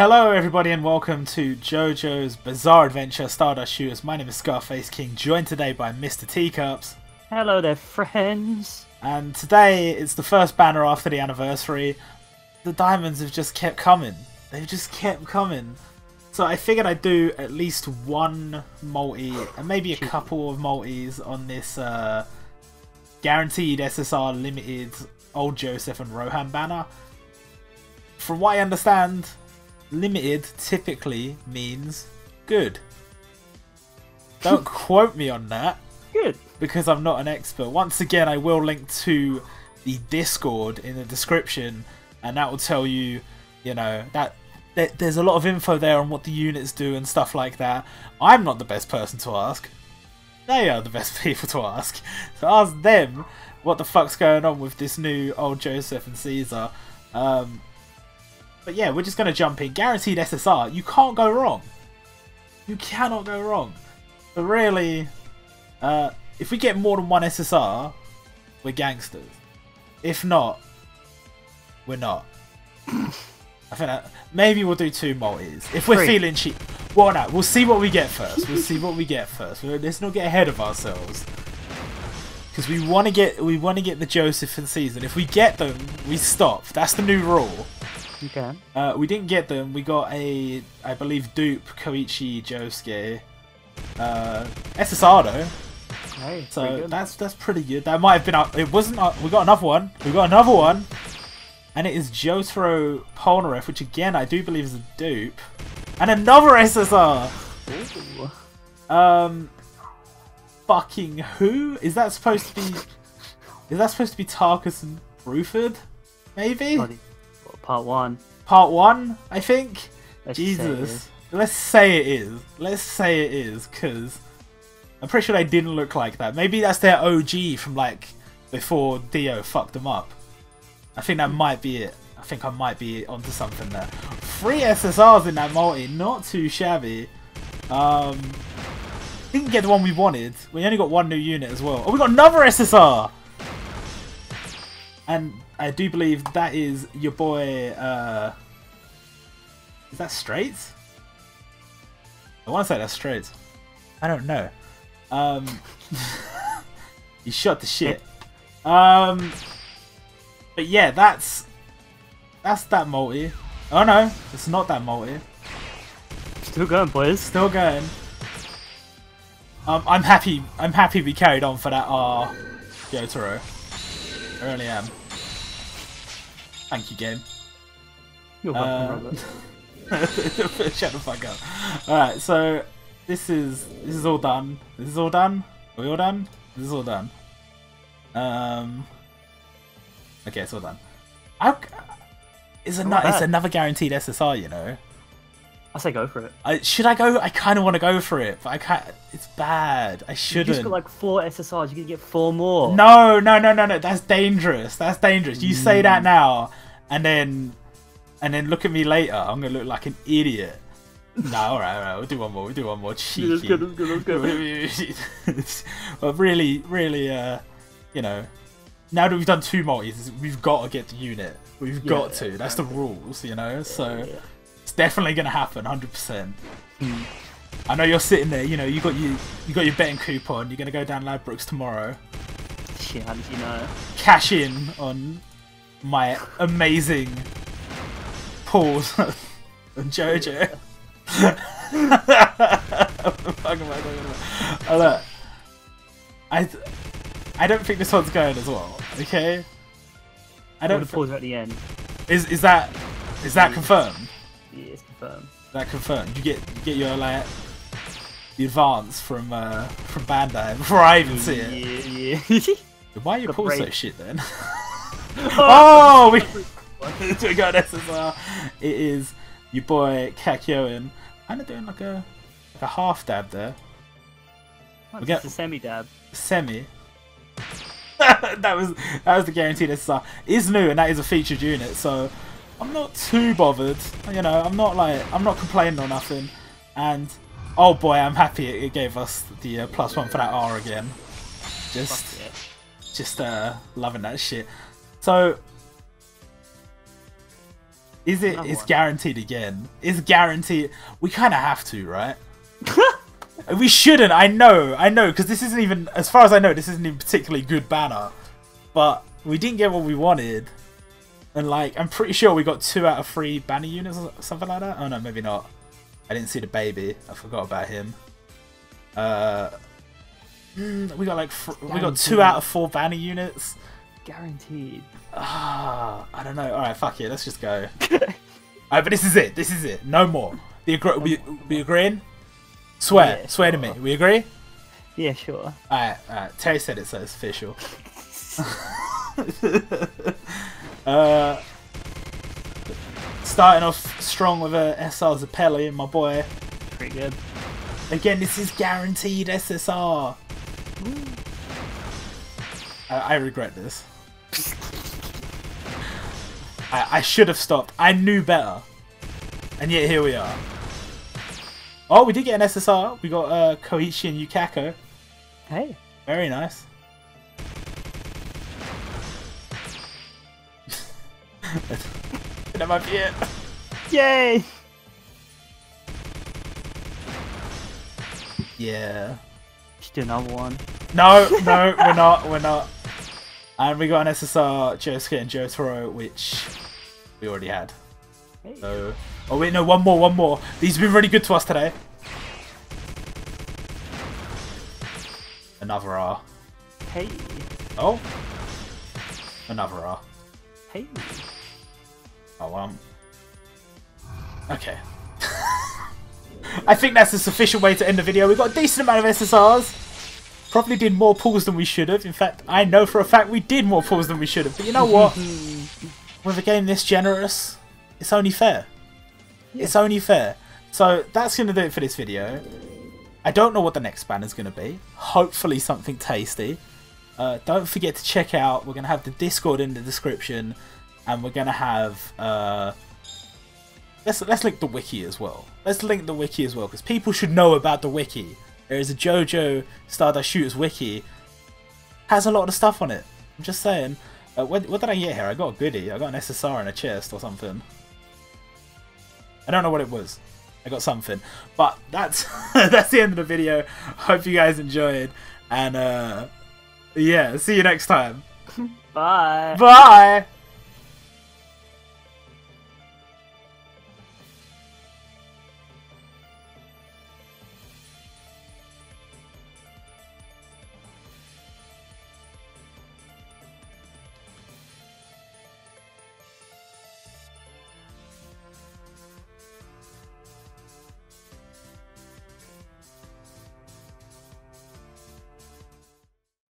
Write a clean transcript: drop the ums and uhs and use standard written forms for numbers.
Hello everybody and welcome to JoJo's Bizarre Adventure Stardust Shooters. My name is Scarface King, joined today by Mr. Teacups. Hello there friends. And today it's the first banner after the anniversary. The diamonds have just kept coming. They've just kept coming. So I figured I'd do at least one multi and maybe a couple of multis on this guaranteed SSR limited old Joseph and Rohan banner. From what I understand, limited typically means good. Don't quote me on that. Good. Because I'm not an expert. Once again, I will link to the Discord in the description, and that will tell you, you know, that there's a lot of info there on what the units do and stuff like that. I'm not the best person to ask. They are the best people to ask. So ask them what the fuck's going on with this new old Joseph and Caesar. But yeah, we're just going to jump in. Guaranteed SSR. You can't go wrong. You cannot go wrong. But really, if we get more than one SSR, we're gangsters. If not, we're not. I think that maybe we'll do two multis. If we're feeling cheap. Well, no, we'll see what we get first. We'll see what we get first. Let's not get ahead of ourselves. Because we want to get the Joseph and Caesar. If we get them, we stop. That's the new rule. You can. We didn't get them. We got a, I believe, dupe Koichi, Josuke, SSR though. Hey, so that's pretty good. That might have been up. It wasn't up. We got another one. We got another one, and it is Jotaro Polnareff, which again I do believe is a dupe, and another SSR. Ooh. Fucking who is that supposed to be? Is that supposed to be Tarkus and Ruford? Maybe. Bloody. Part one. Part one, I think. Jesus. Let's say it is. Let's say it is, because I'm pretty sure they didn't look like that. Maybe that's their OG from like before Dio fucked them up. I think that might be it. I think I might be onto something there. 3 SSRs in that multi, not too shabby. Didn't get the one we wanted. We only got one new unit as well. Oh, we got another SSR! And I do believe that is your boy, is that Straits? I want to say that's Straits. I don't know. You shot the shit. But yeah, that's that multi. Oh no, it's not that multi. Still going, boys. Still going. I'm happy we carried on for that R Jotaro. I really am. Thank you, game. You're welcome, brother. Shut the fuck up. Alright, so this is all done. This is all done? Are we all done? This is all done. Okay, it's all done. It's another guaranteed SSR, you know. I say go for it. Should I go? I kind of want to go for it, but I can't. It's bad. I shouldn't. You just got like 4 SSRs. You can get 4 more. No. That's dangerous. That's dangerous. You say that now, and then look at me later. I'm gonna look like an idiot. No, all right. We'll do one more. We'll do one more. Cheeky. Let's go. But really, you know, now that we've done 2 multis, we've got to get the unit. We've got to. That's the rules, you know. So. Yeah. It's definitely gonna happen, 100%. I know you're sitting there, you know, you got your betting coupon. You're gonna go down Ladbrokes tomorrow. Shit, how did you know? Cash in on my amazing pulls on JoJo. Oh, look. I don't think this one's going as well. Okay. I don't. Pause at the end. Is that confirmed? Yeah, it's confirmed. That confirmed. You get your like the advance from Bandai before I even see it. Yeah. Why are you pulling so shit then? Oh, we got an SSR. It is your boy Kakyoin. Kinda doing like a half dab there. What, it's a semi dab. Semi. that was the guaranteed SSR. It's new and that is a featured unit, so I'm not too bothered, you know. I'm not complaining or nothing. And oh boy, I'm happy it gave us the +1 for that R again. Just loving that shit. So Is it? It's guaranteed again. It's guaranteed. We kind of have to, right? We shouldn't. I know, because this isn't even, as far as I know, this isn't even particularly good banner. But we didn't get what we wanted, and like, I'm pretty sure we got 2 out of 3 banner units or something like that. Oh no, maybe not. I didn't see the baby. I forgot about him. We got like we got 2 out of 4 banner units. Guaranteed. Ah, I don't know. All right, fuck it. Let's just go. All right, but this is it. This is it. No more. We agreeing? Swear, yeah, swear to me. We agree? Yeah, sure. All right. Terry said it, so it's official. Starting off strong with a SR Zeppeli, my boy. Pretty good. Again, this is guaranteed SSR. I regret this. I should have stopped. I knew better. And yet here we are. Oh, we did get an SSR. We got Koichi and Yukako. Hey. Very nice. That might be it. Yay! Yeah. Just do another one. No, we're not. And we got an SSR, Josuke and Jotaro, which we already had. Hey. So... Oh wait, no, one more. These have been really good to us today. Another R. Hey. Oh. Another R. Hey. Oh, okay. I think that's a sufficient way to end the video. We've got a decent amount of SSRs. Probably did more pulls than we should have. In fact, I know for a fact we did more pulls than we should have. But you know what? With a game this generous, it's only fair. Yeah. It's only fair. So that's going to do it for this video. I don't know what the next banner is going to be. Hopefully something tasty. Don't forget to check out. We're going to have the Discord in the description. And we're going to have... let's link the wiki as well. Let's link the wiki as well. Because people should know about the wiki. There is a JoJo Stardust Shooters wiki. Has a lot of stuff on it. I'm just saying. What did I get here? I got a goodie. I got an SSR in a chest or something. I don't know what it was. I got something. But that's that's the end of the video. Hope you guys enjoyed. And yeah, see you next time. Bye. Bye.